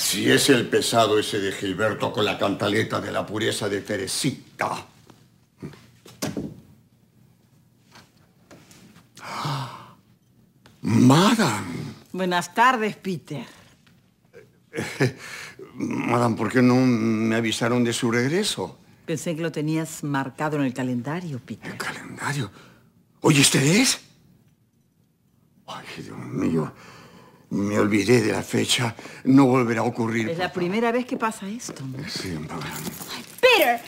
Si es el pesado ese de Gilberto con la cantaleta de la pureza de Teresita. Madame. Buenas tardes, Peter. Madame, ¿por qué no me avisaron de su regreso? Pensé que lo tenías marcado en el calendario, Peter. ¿El calendario? ¿Oye, ustedes? Ay, Dios mío. Me olvidé de la fecha. No volverá a ocurrir. Es la primera vez que pasa esto, ¿no? Sí, Madame. Ay, Peter,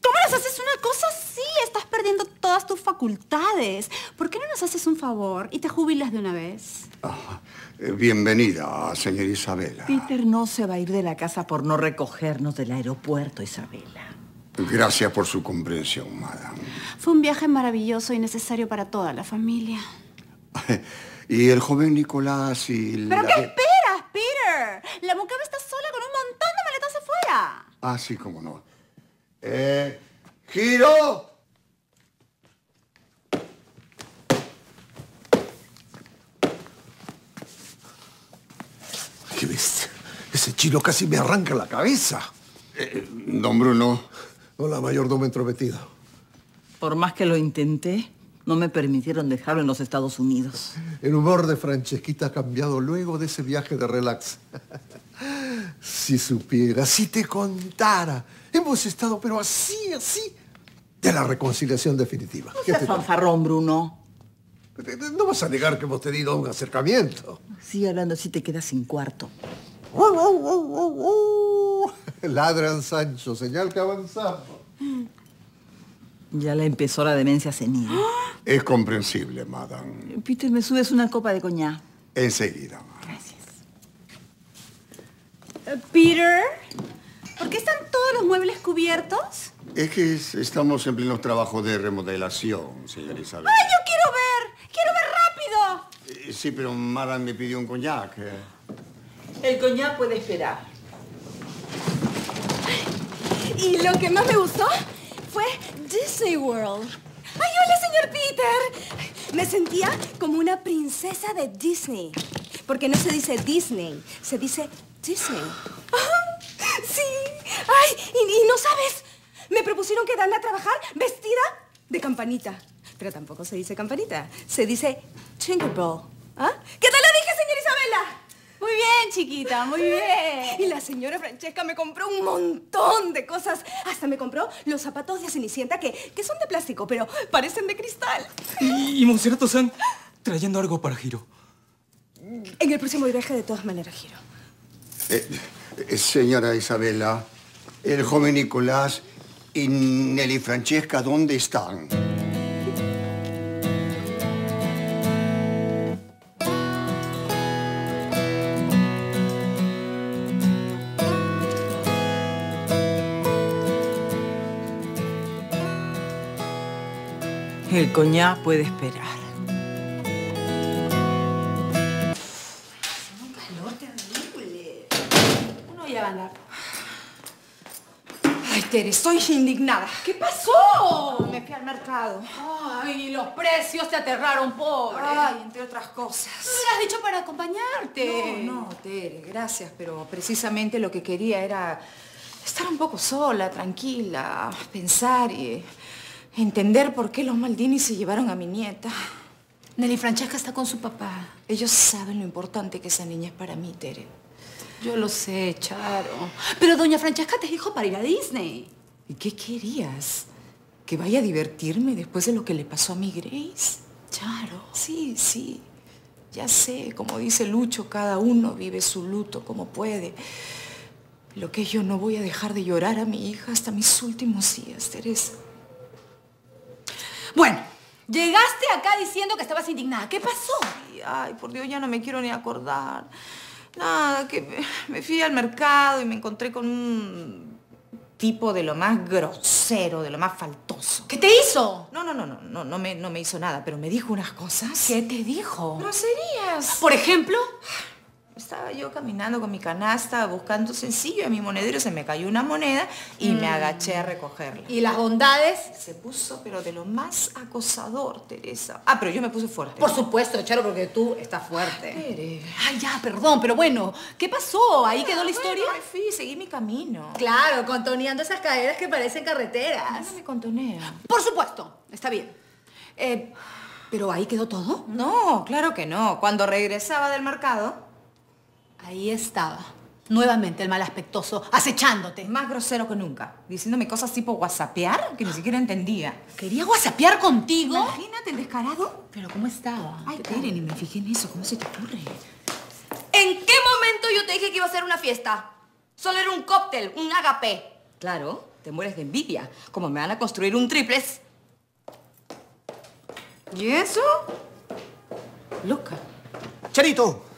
¿cómo nos haces una cosa así? Estás perdiendo todas tus facultades. ¿Por qué no nos haces un favor y te jubilas de una vez? Ah, bienvenida, señora Isabela. Peter no se va a ir de la casa por no recogernos del aeropuerto, Isabela. Gracias por su comprensión, Madame. Fue un viaje maravilloso y necesario para toda la familia. Y el joven Nicolás y... ¿Pero qué esperas, Peter? La mucama está sola con un montón de maletas afuera. Ah, sí, cómo no. ¡Giro! ¿Qué ves? Ese chino casi me arranca la cabeza. Don Bruno. Hola, mayordomo entrometido. Por más que lo intenté, no me permitieron dejarlo en los Estados Unidos. El humor de Francesquita ha cambiado luego de ese viaje de relax. Si supiera, si te contara. Hemos estado, pero así, así, de la reconciliación definitiva. No seas fanfarrón, Bruno. No vas a negar que hemos tenido un acercamiento. Sí, hablando así te quedas sin cuarto. Ladran, Sancho, señal que avanzamos. Ya la empezó la demencia senil. Es comprensible, Madame. Peter, ¿me subes una copa de coñac? Enseguida, Madame. Gracias. Peter, ¿por qué están todos los muebles cubiertos? Es que estamos en plenos trabajos de remodelación, señora Isabel. ¡Ay, yo quiero ver rápido! Sí, pero Madame me pidió un coñac. El coñac puede esperar. Y lo que más me gustó fue Disney World. ¡Ay, hola, señor Peter! Me sentía como una princesa de Disney. Porque no se dice Disney, se dice Disney. Oh, sí. Ay, y no sabes, me propusieron quedarme a trabajar vestida de campanita. Pero tampoco se dice campanita, se dice Tinkerbell. ¿Ah? ¿Qué tal lo dije, señor Isabela? Muy bien, chiquita, muy bien. Y la señora Francesca me compró un montón de cosas. Hasta me compró los zapatos de Cenicienta que son de plástico, pero parecen de cristal. Y Monserrato-san trayendo algo para Giro. En el próximo viaje, de todas maneras, Giro. Señora Isabela, el joven Nicolás y Nelly Francesca, ¿dónde están? El coñac puede esperar. Hace un calor terrible. Uno ya va a andar. Ay, Tere, estoy indignada. ¿Qué pasó? Me fui al mercado. Ay, los precios te aterraron, pobre. Ay, entre otras cosas. No me lo has dicho para acompañarte. No, Tere, gracias, pero precisamente lo que quería era estar un poco sola, tranquila, pensar y... entender por qué los Maldini se llevaron a mi nieta. Nelly Francesca está con su papá. Ellos saben lo importante que esa niña es para mí, Tere. Yo lo sé, Charo. Pero doña Francesca te dijo para ir a Disney. ¿Y qué querías? ¿Que vaya a divertirme después de lo que le pasó a mi Grace? Charo. Sí, sí. Ya sé, como dice Lucho, cada uno vive su luto como puede. Lo que yo no voy a dejar de llorar a mi hija hasta mis últimos días, Teresa. Bueno, llegaste acá diciendo que estabas indignada. ¿Qué pasó? Ay, por Dios, ya no me quiero ni acordar. Nada, que me fui al mercado y me encontré con un tipo de lo más grosero, de lo más faltoso. ¿Qué te hizo? No me hizo nada, pero me dijo unas cosas. ¿Qué te dijo? Groserías. ¿Por ejemplo? Estaba yo caminando con mi canasta, buscando sencillo, en mi monedero se me cayó una moneda y me agaché a recogerla. ¿Y las bondades? Se puso, pero de lo más acosador, Teresa. Ah, pero yo me puse fuerte. Por supuesto, Charo, porque tú estás fuerte. Ay, ya, perdón, pero bueno, ¿qué pasó? ¿Ahí quedó la historia? Bueno, me fui, seguí mi camino. Claro, contoneando esas caderas que parecen carreteras. No me contonean. Por supuesto, está bien. ¿Pero ahí quedó todo? No, claro que no. Cuando regresaba del mercado... Ahí estaba, nuevamente el malaspectoso, acechándote. Más grosero que nunca, diciéndome cosas tipo whatsappear, que ni siquiera entendía. ¿Quería whatsappear contigo? Imagínate el descarado. Pero ¿cómo estaba? Ay, Tere, ni me fijé en eso, ¿cómo se te ocurre? ¿En qué momento yo te dije que iba a ser una fiesta? Solo era un cóctel, un agapé. Claro, te mueres de envidia, como me van a construir un triples. ¿Y eso? Loca. Charito.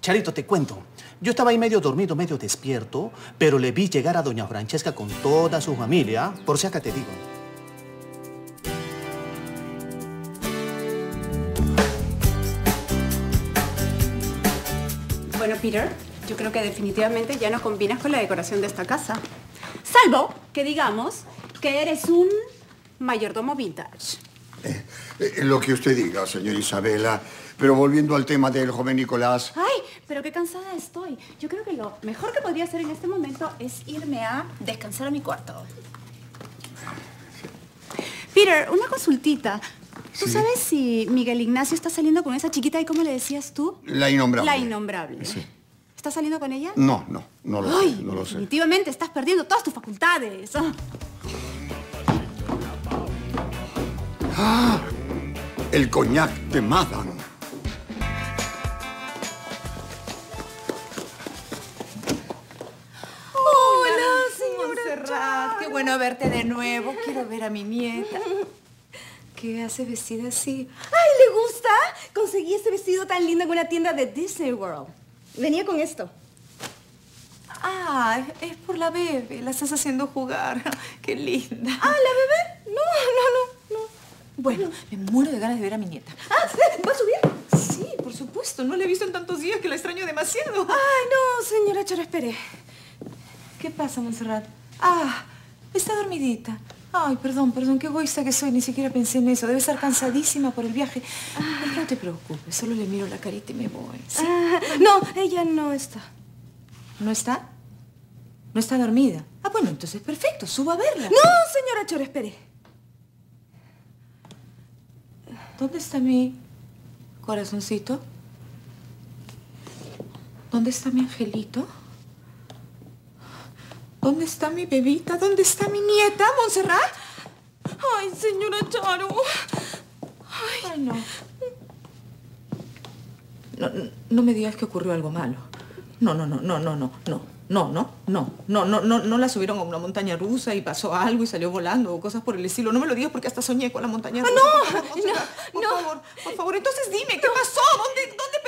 Charito, te cuento. Yo estaba ahí medio dormido, medio despierto, pero le vi llegar a doña Francesca con toda su familia, por si acá te digo. Bueno, Peter, yo creo que definitivamente ya no combinas con la decoración de esta casa. Salvo que digamos que eres un mayordomo vintage. Lo que usted diga, señora Isabela. Pero volviendo al tema del joven Nicolás... ¡Ay! Pero qué cansada estoy. Yo creo que lo mejor que podría hacer en este momento es irme a descansar a mi cuarto. Peter, una consultita. ¿Tú sabes si Miguel Ignacio está saliendo con esa chiquita y cómo le decías tú? La innombrable. La innombrable. Sí. ¿Estás saliendo con ella? No, no. No lo sé. No lo sé. Definitivamente estás perdiendo todas tus facultades. ¡Ah! El coñac de Madame. Qué bueno verte de nuevo. Quiero ver a mi nieta. ¿Qué hace vestida así? ¡Ay, le gusta! Conseguí este vestido tan lindo en una tienda de Disney World. Venía con esto. Ah, es por la bebé. La estás haciendo jugar. ¡Qué linda! Ah, ¿la bebé? No, no, no, no. Bueno, me muero de ganas de ver a mi nieta. Ah, ¿va a subir? Sí, por supuesto. No la he visto en tantos días que la extraño demasiado. Ay, no, señora Charo, espere. ¿Qué pasa, Montserrat? Ah, está dormidita. Ay, perdón, perdón, qué egoísta que soy. Ni siquiera pensé en eso. Debe estar cansadísima por el viaje. Ay, no te preocupes, solo le miro la carita y me voy. ¿Sí? Ah, no, ella no está. ¿No está? ¿No está dormida? Ah, bueno, entonces perfecto, subo a verla. No, señora Choro, espere. ¿Dónde está mi corazoncito? ¿Dónde está mi angelito? ¿Dónde está mi bebita? ¿Dónde está mi nieta, Montserrat? Ay, señora Charo. Ay, ay no. No me digas que ocurrió algo malo. No la subieron a una montaña rusa y pasó algo y salió volando o cosas por el estilo. No me lo digas porque hasta soñé con la montaña rusa. ¡No! Por favor, entonces dime, ¿qué pasó? ¿Dónde